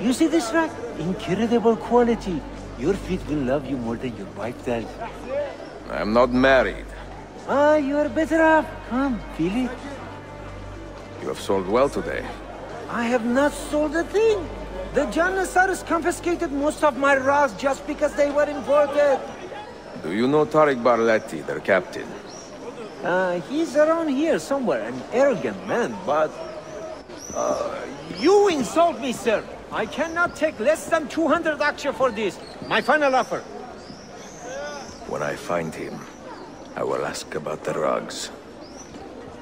You see this rug? Incredible quality. Your feet will love you more than your wife does. I'm not married. Ah, you are better off. Come, feel it. You have sold well today. I have not sold a thing. The Janissaries confiscated most of my rugs just because they were imported. Do you know Tariq Barletti, their captain? He's around here somewhere, an arrogant man, but... you insult me, sir! I cannot take less than 200 aksha for this. My final offer. When I find him, I will ask about the rugs.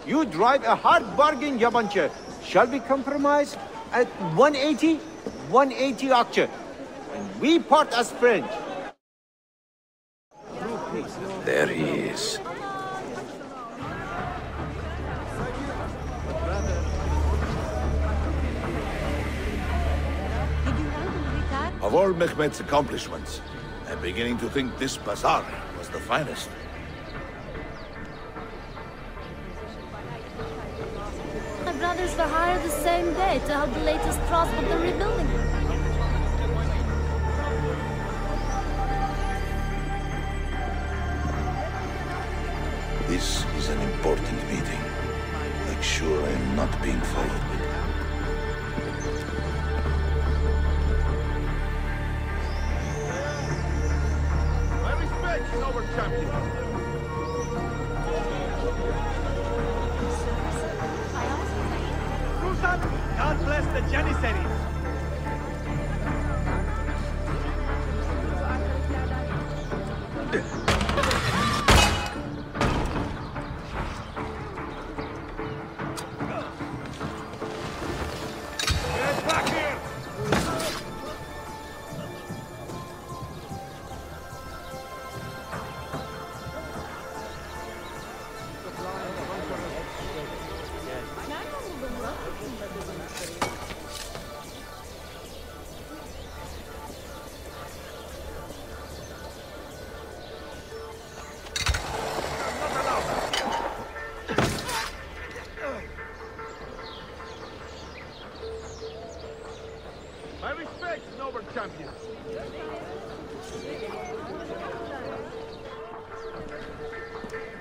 You drive a hard bargain, Yabancher. Shall we compromise at 180? 180 aksha. And we part as friends. There he is. Of all Mehmed's accomplishments, I'm beginning to think this bazaar was the finest. My brothers were hired the same day to help the latest cross with the rebuilding. This is an important meeting. Make sure I am not being followed. God bless the Janissaries.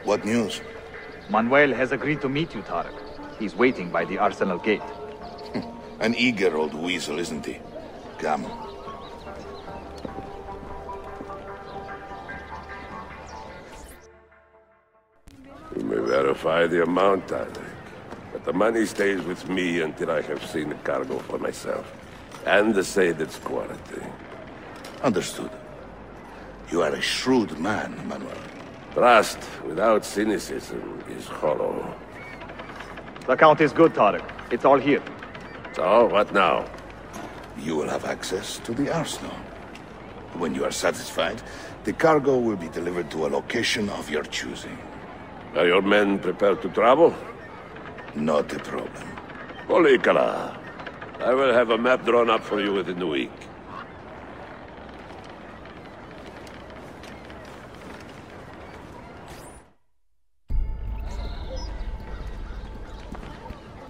What news? Manuel has agreed to meet you, Tariq. He's waiting by the Arsenal gate. An eager old weasel, isn't he? Come. You may verify the amount, Tariq. But the money stays with me until I have seen the cargo for myself. And the said its quality. Understood. You are a shrewd man, Manuel. Trust without cynicism is hollow. The account is good, Tariq. It's all here. So, what now? You will have access to the arsenal. When you are satisfied, the cargo will be delivered to a location of your choosing. Are your men prepared to travel? Not a problem. Polykala. I will have a map drawn up for you within the week.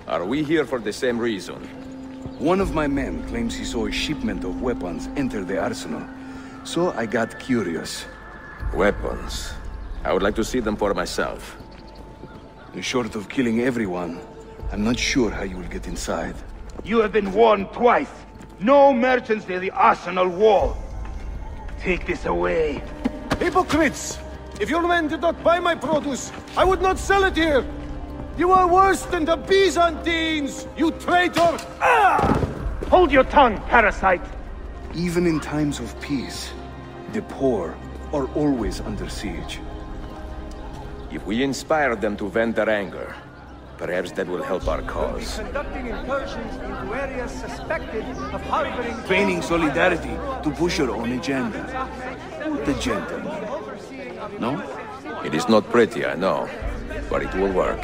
Are we here for the same reason? One of my men claims he saw a shipment of weapons enter the arsenal. So I got curious. Weapons? I would like to see them for myself. Short of killing everyone, I'm not sure how you will get inside. You have been warned twice. No merchants near the arsenal wall. Take this away. Hypocrites! If your men did not buy my produce, I would not sell it here! You are worse than the Byzantines, you traitor! Ah! Hold your tongue, parasite! Even in times of peace, the poor are always under siege. If we inspire them to vent their anger, perhaps that will help our cause. We'll be conducting incursions into areas suspected of harboring... Feigning solidarity to push your own agenda. The gentleman. No? It is not pretty, I know, but it will work.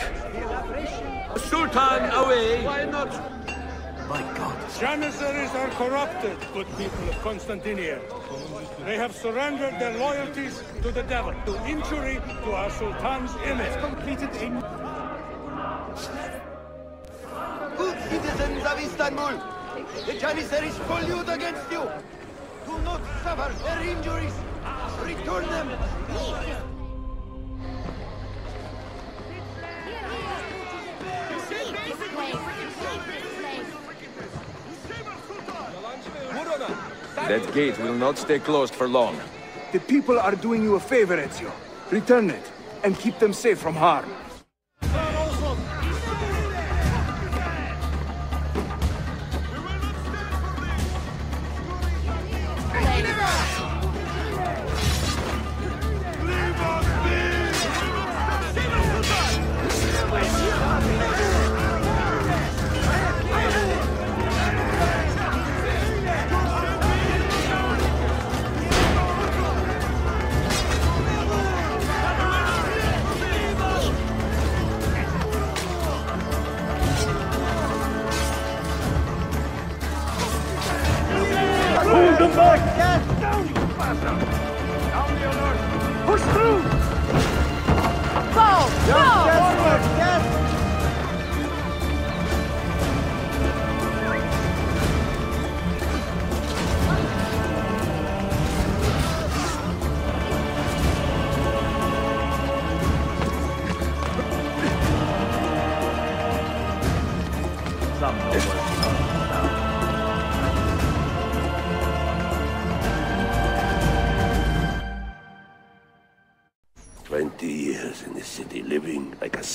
Sultan, away! Why not? My God. Janissaries are corrupted, good people of Constantinia. They have surrendered their loyalties to the devil, to injury to our Sultan's image. Completed in... Good citizens of Istanbul, The Janissaries collude against you! Do not suffer their injuries! Return them! That gate will not stay closed for long. The people are doing you a favor, Ezio. Return it, and keep them safe from harm.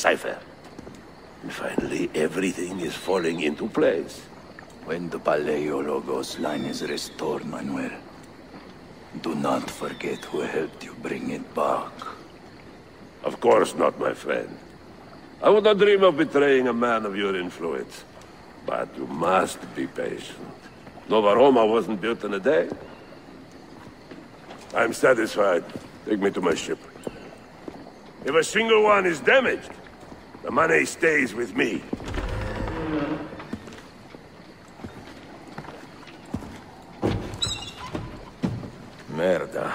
Cipher. And finally, everything is falling into place. When the Paleologos line is restored, Manuel, do not forget who helped you bring it back. Of course not, my friend. I would not dream of betraying a man of your influence. But you must be patient. Nova Roma wasn't built in a day. I'm satisfied. Take me to my ship. If a single one is damaged, the money stays with me. Merda.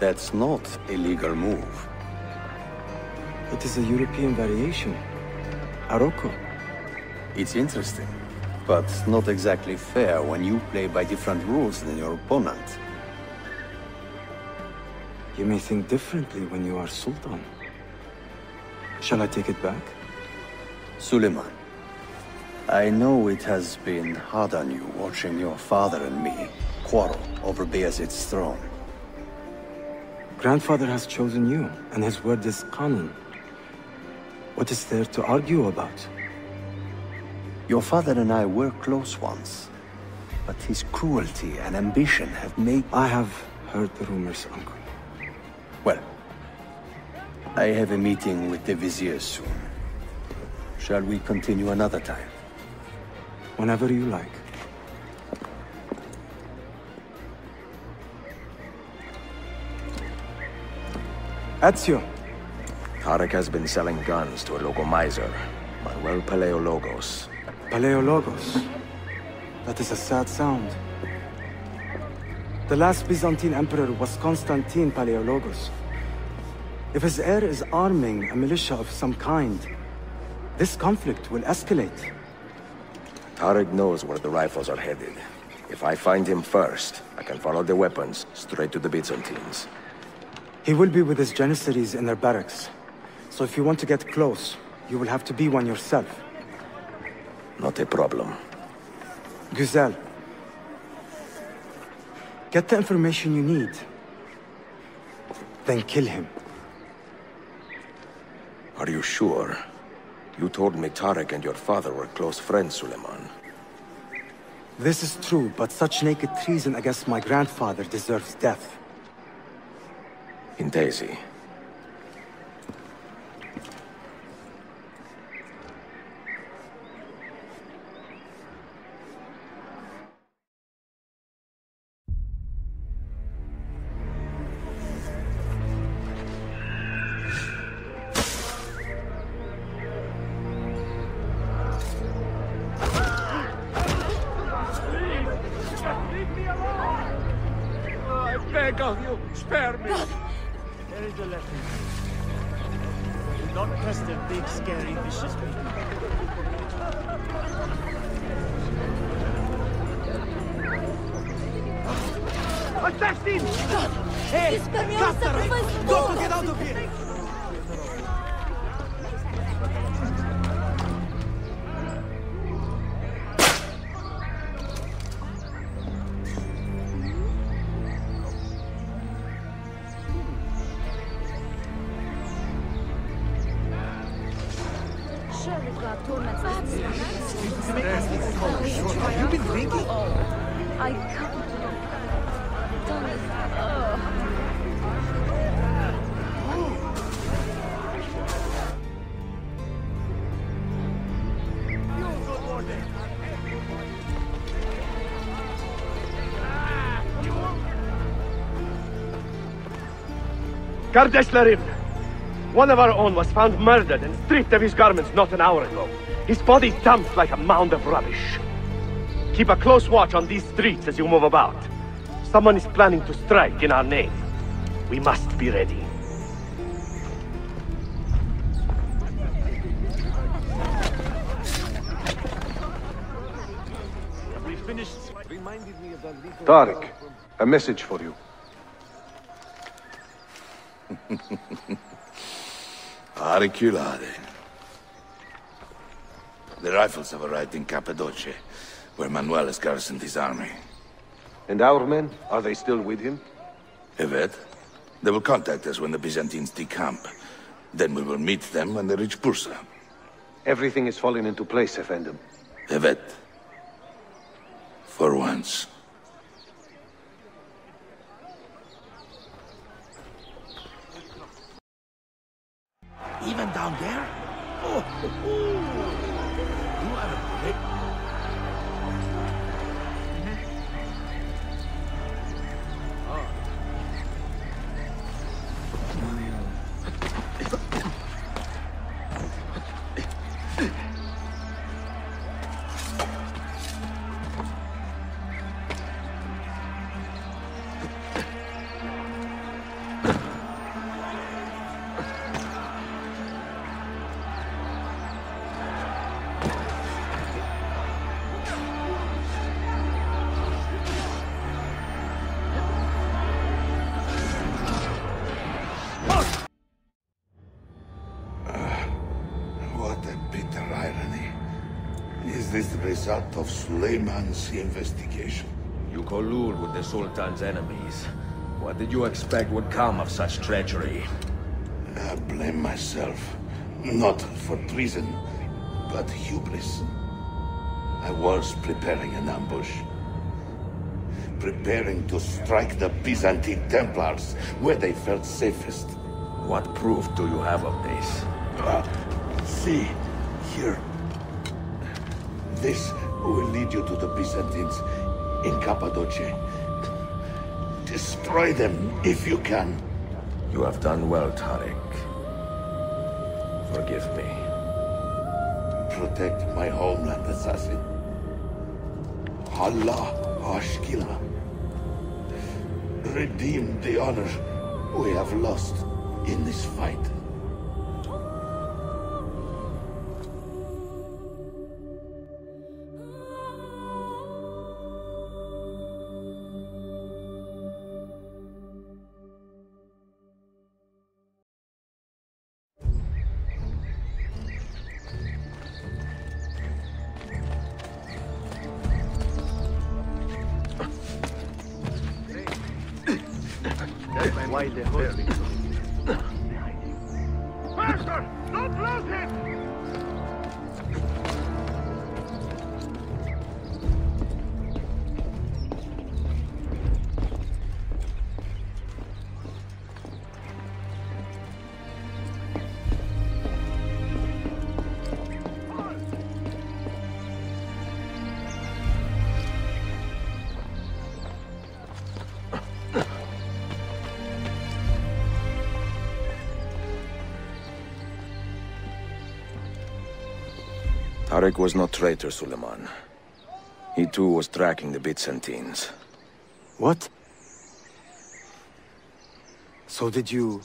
That's not a legal move. It is a European variation. Arocco. It's interesting, but not exactly fair when you play by different rules than your opponent. You may think differently when you are Sultan. Shall I take it back? Suleiman, I know it has been hard on you watching your father and me quarrel over Bayezid's throne. Grandfather has chosen you, and his word is canon. What is there to argue about? Your father and I were close once, but his cruelty and ambition have made... I have heard the rumors, Uncle. Well, I have a meeting with the Vizier soon. Shall we continue another time? Whenever you like. Ezio! Tariq has been selling guns to a local miser, Manuel Paleologos. Paleologos? That is a sad sound. The last Byzantine emperor was Constantine Paleologos. If his heir is arming a militia of some kind, this conflict will escalate. Tariq knows where the rifles are headed. If I find him first, I can follow the weapons straight to the Byzantines. He will be with his Janissaries in their barracks. So if you want to get close, you will have to be one yourself. Not a problem. Güzel. Get the information you need. Then kill him. Are you sure? You told me Tariq and your father were close friends, Suleiman. This is true, but such naked treason against my grandfather deserves death. Intesi. Kardeşlerim! One of our own was found murdered and stripped of his garments not an hour ago. His body dumped like a mound of rubbish. Keep a close watch on these streets as you move about. Someone is planning to strike in our name. We must be ready. Tariq, a message for you. Ariculade. The rifles have arrived in Cappadocia, where Manuel has garrisoned his army. And our men? Are they still with him? Evet. They will contact us when the Byzantines decamp. Then we will meet them when they reach Bursa. Everything is falling into place, Efendim. Evet. For once. Even down there? Oh, you are a prick. Result of Suleiman's investigation. You collude with the Sultan's enemies. What did you expect would come of such treachery? I blame myself, not for treason, but hubris. I was preparing an ambush. Preparing to strike the Byzantine Templars where they felt safest. What proof do you have of this? See, here. This will lead you to the Byzantines in Cappadocia. Destroy them if you can. You have done well, Tariq. Forgive me. Protect my homeland, assassin. Allah Ashkila. Redeem the honor we have lost in this fight. Why the hood? Master! Don't lose Tariq was not traitor, Suleiman. He too was tracking the Byzantines. What? So did you...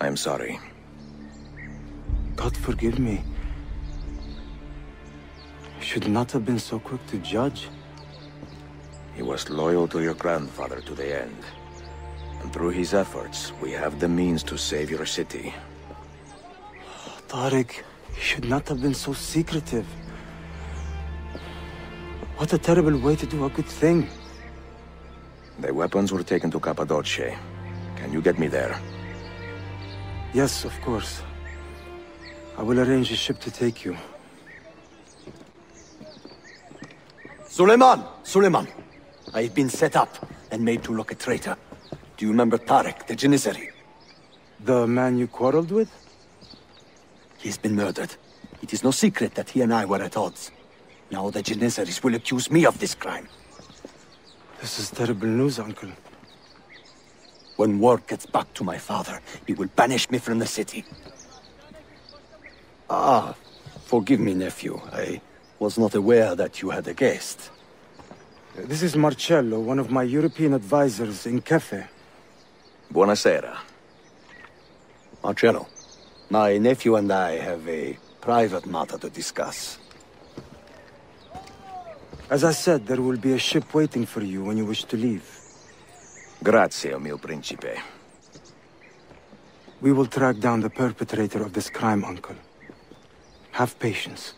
I'm sorry. God forgive me. You should not have been so quick to judge. He was loyal to your grandfather to the end. And through his efforts, we have the means to save your city. Tariq... You should not have been so secretive. What a terrible way to do a good thing. The weapons were taken to Cappadocia. Can you get me there? Yes, of course. I will arrange a ship to take you. Suleiman! Suleiman! I have been set up and made to look a traitor. Do you remember Tariq, the Janissary? The man you quarreled with? He's been murdered. It is no secret that he and I were at odds. Now the Janissaries will accuse me of this crime. This is terrible news, Uncle. When word gets back to my father, he will banish me from the city. Ah, forgive me, nephew. I was not aware that you had a guest. This is Marcello, one of my European advisors in Cefe. Buonasera. Marcello. My nephew and I have a private matter to discuss. As I said, there will be a ship waiting for you when you wish to leave. Grazie, mio principe. We will track down the perpetrator of this crime, Uncle. Have patience.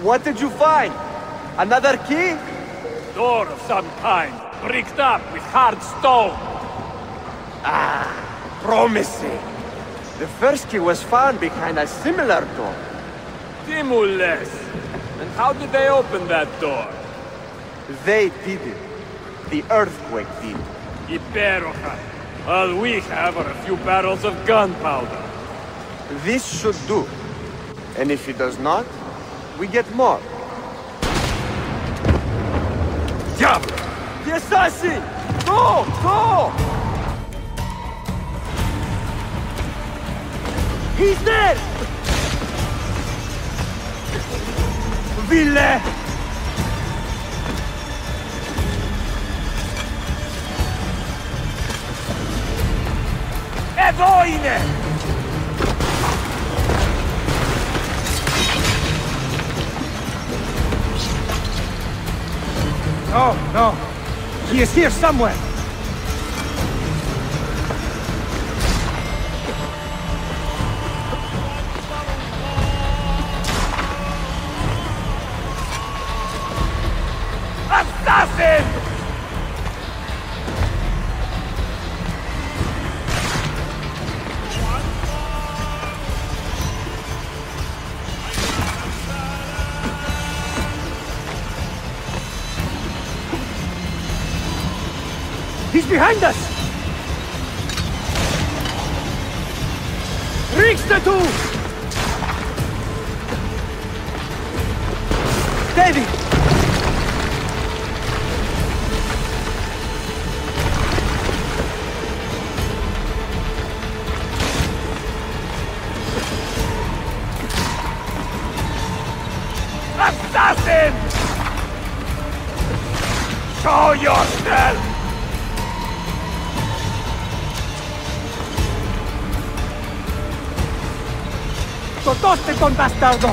What did you find? Another key? Door of some kind, bricked up with hard stone. Ah, promising. The first key was found behind a similar door. Timules. And how did they open that door? They did it. The earthquake did. Iberoja. All we have are a few barrels of gunpowder. This should do. And if it does not, we get more. Diablo! The assassin! Go! Go! He's there! Ville! Evoine! No, no. He is here somewhere. Assassin! behind us! Reach the two! Steady! Assassin! Show yourself! Toste, ton bastardo!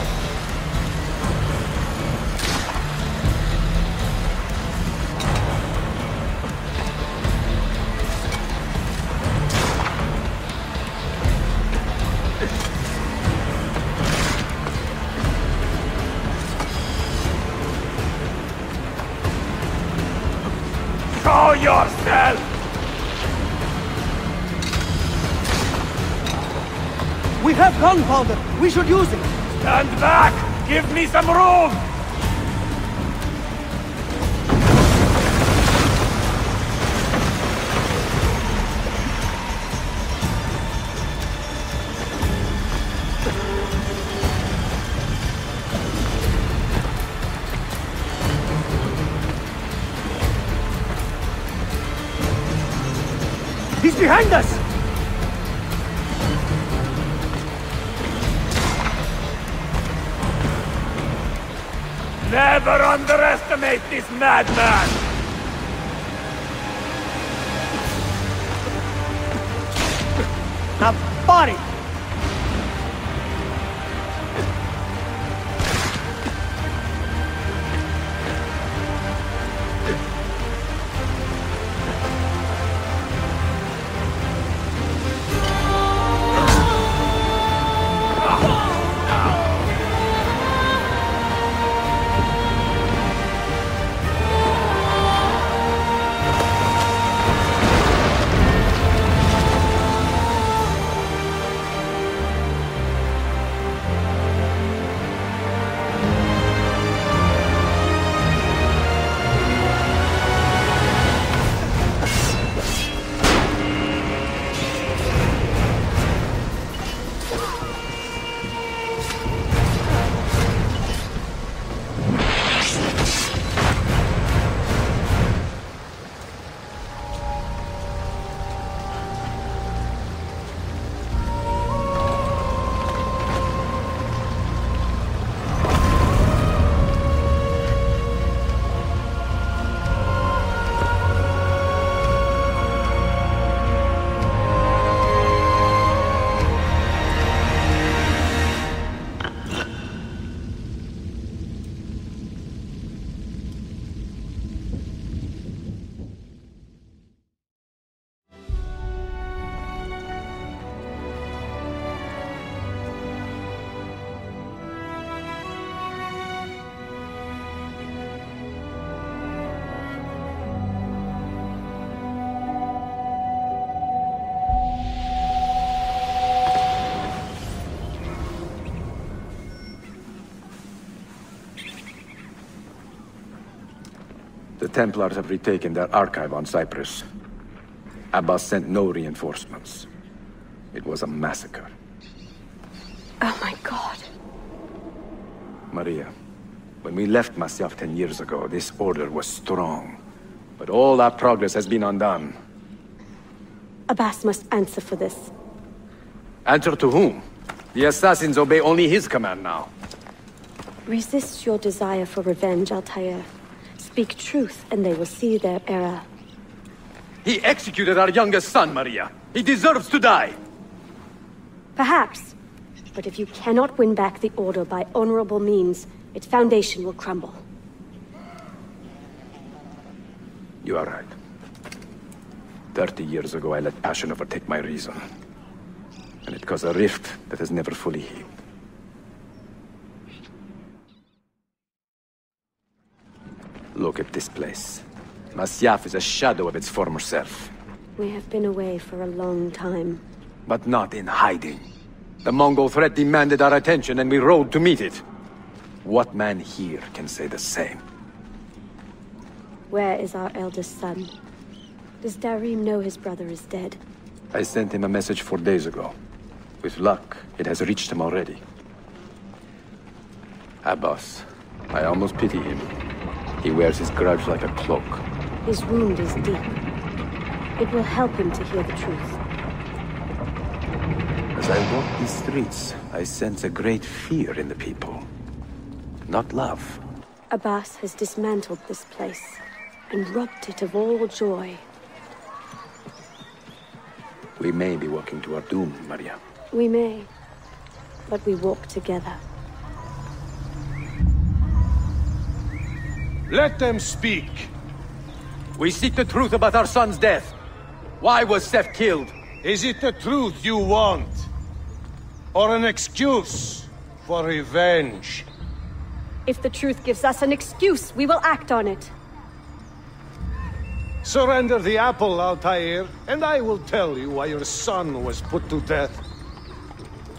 Show yourself! We have gunpowder! We should use it! Stand back! Give me some room! He's behind us! Never underestimate this madman! Now, body! The Templars have retaken their archive on Cyprus. Abbas sent no reinforcements. It was a massacre. Oh my God. Maria, when we left Masyaf 10 years ago, this order was strong. But all our progress has been undone. Abbas must answer for this. Answer to whom? The assassins obey only his command now. Resist your desire for revenge, Altaïr. Speak truth, and they will see their error. He executed our youngest son, Maria. He deserves to die. Perhaps. But if you cannot win back the order by honorable means, its foundation will crumble. You are right. 30 years ago, I let passion overtake my reason. And it caused a rift that has never fully healed. Look at this place. Masyaf is a shadow of its former self. We have been away for a long time. But not in hiding. The Mongol threat demanded our attention and we rode to meet it. What man here can say the same? Where is our eldest son? Does Darim know his brother is dead? I sent him a message 4 days ago. With luck, it has reached him already. Abbas, I almost pity him. He wears his grudge like a cloak. His wound is deep. It will help him to hear the truth. As I walk these streets, I sense a great fear in the people. Not love. Abbas has dismantled this place and robbed it of all joy. We may be walking to our doom, Maria. We may, but we walk together. Let them speak! We seek the truth about our son's death. Why was Seth killed? Is it the truth you want? Or an excuse for revenge? If the truth gives us an excuse, we will act on it. Surrender the apple, Altaïr, and I will tell you why your son was put to death.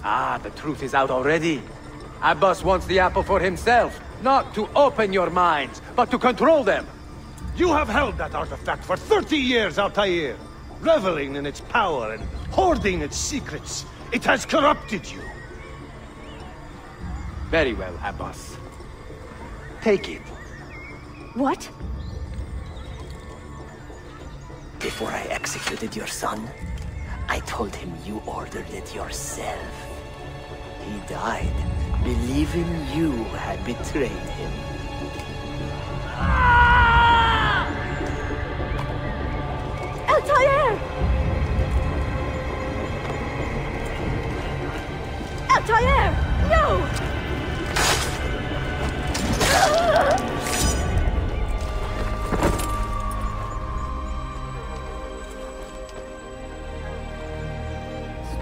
Ah, the truth is out already. Abbas wants the apple for himself. Not to open your minds, but to control them. You have held that artifact for 30 years, Altaïr, reveling in its power and hoarding its secrets. It has corrupted you. Very well, Abbas. Take it. What? Before I executed your son, I told him you ordered it yourself. He died, believing you had betrayed him. Altaïr! Altaïr! No!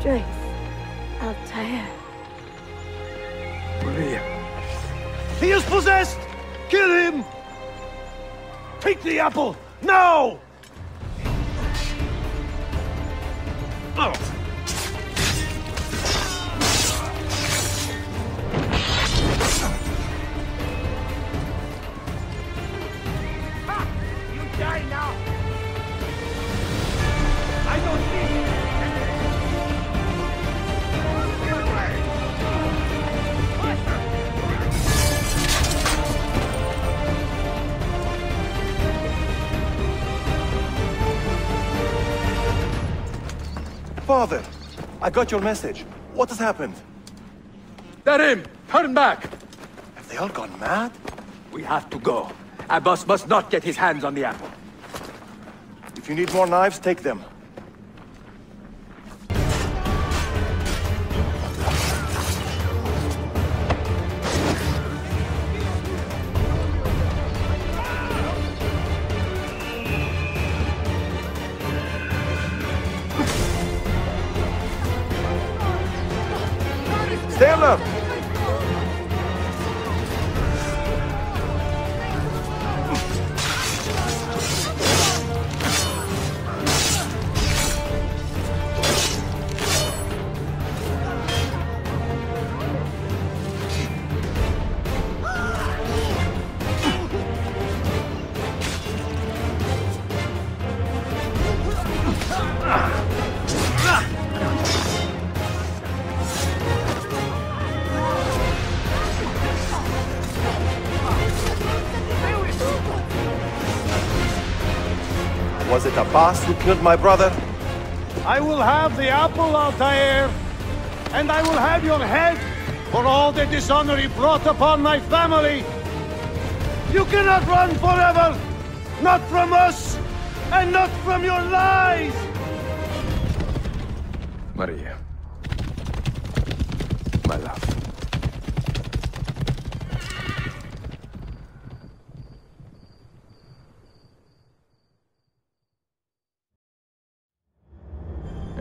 Strength, Altaïr. Maria. He is possessed! Kill him! Take the apple! Now! Oh! Father, I got your message. What has happened? Darim, turn back! Have they all gone mad? We have to go. Abbas must not get his hands on the apple. If you need more knives, take them. Was it Abbas who killed my brother? I will have the apple, Altaïr, and I will have your head for all the dishonor he brought upon my family. You cannot run forever, not from us, and not from your lies! Maria. My love.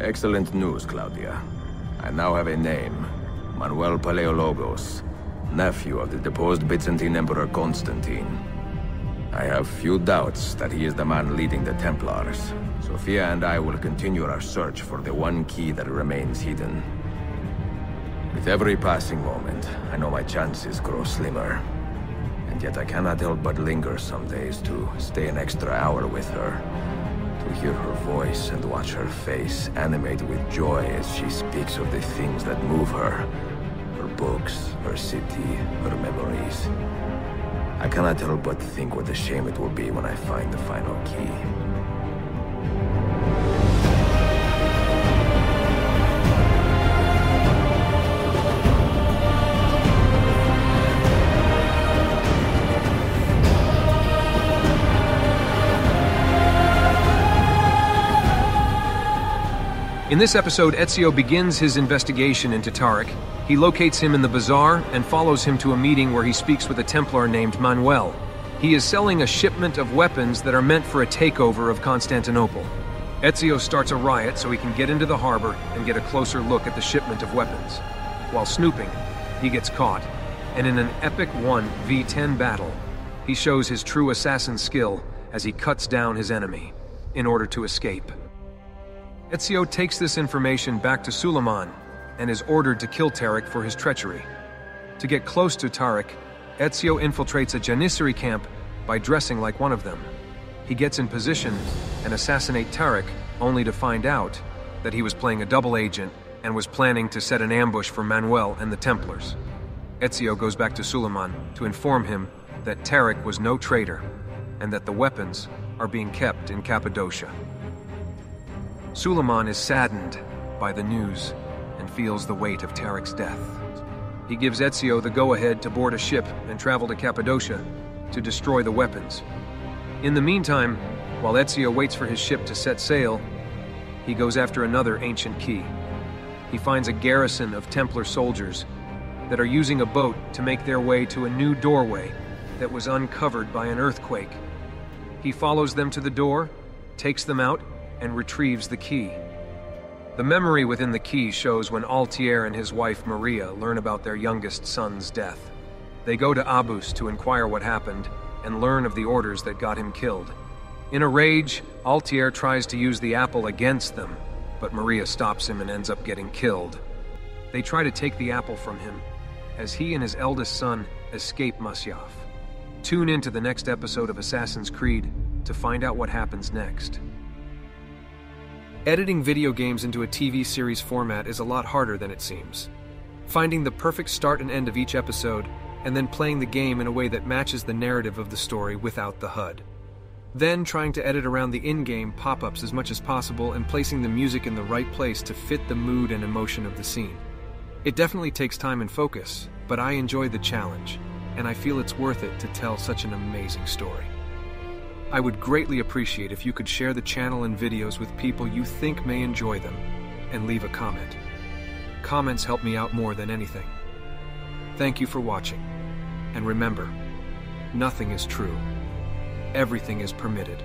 Excellent news, Claudia. I now have a name. Manuel Paleologos, nephew of the deposed Byzantine Emperor Constantine. I have few doubts that he is the man leading the Templars. Sophia and I will continue our search for the one key that remains hidden. With every passing moment, I know my chances grow slimmer. And yet I cannot help but linger some days to stay an extra hour with her, to can hear her voice and watch her face animate with joy as she speaks of the things that move her. Her books, her city, her memories. I cannot help but think what a shame it will be when I find the final key. In this episode, Ezio begins his investigation into Tariq. He locates him in the bazaar and follows him to a meeting where he speaks with a Templar named Manuel. He is selling a shipment of weapons that are meant for a takeover of Constantinople. Ezio starts a riot so he can get into the harbor and get a closer look at the shipment of weapons. While snooping, he gets caught, and in an epic 1v10 battle, he shows his true assassin skill as he cuts down his enemy in order to escape. Ezio takes this information back to Suleiman and is ordered to kill Tariq for his treachery. To get close to Tariq, Ezio infiltrates a Janissary camp by dressing like one of them. He gets in position and assassinates Tariq, only to find out that he was playing a double agent and was planning to set an ambush for Manuel and the Templars. Ezio goes back to Suleiman to inform him that Tariq was no traitor and that the weapons are being kept in Cappadocia. Suleiman is saddened by the news and feels the weight of Tariq's death. He gives Ezio the go-ahead to board a ship and travel to Cappadocia to destroy the weapons. In the meantime, while Ezio waits for his ship to set sail, he goes after another ancient key. He finds a garrison of Templar soldiers that are using a boat to make their way to a new doorway that was uncovered by an earthquake. He follows them to the door, takes them out, and retrieves the key. The memory within the key shows when Altaïr and his wife Maria learn about their youngest son's death. They go to Abbas to inquire what happened and learn of the orders that got him killed. In a rage, Altaïr tries to use the apple against them, but Maria stops him and ends up getting killed. They try to take the apple from him as he and his eldest son escape Masyaf. Tune in to the next episode of Assassin's Creed to find out what happens next. Editing video games into a TV series format is a lot harder than it seems. Finding the perfect start and end of each episode, and then playing the game in a way that matches the narrative of the story without the HUD. Then trying to edit around the in-game pop-ups as much as possible and placing the music in the right place to fit the mood and emotion of the scene. It definitely takes time and focus, but I enjoy the challenge, and I feel it's worth it to tell such an amazing story. I would greatly appreciate if you could share the channel and videos with people you think may enjoy them, and leave a comment. Comments help me out more than anything. Thank you for watching, and remember, nothing is true. Everything is permitted.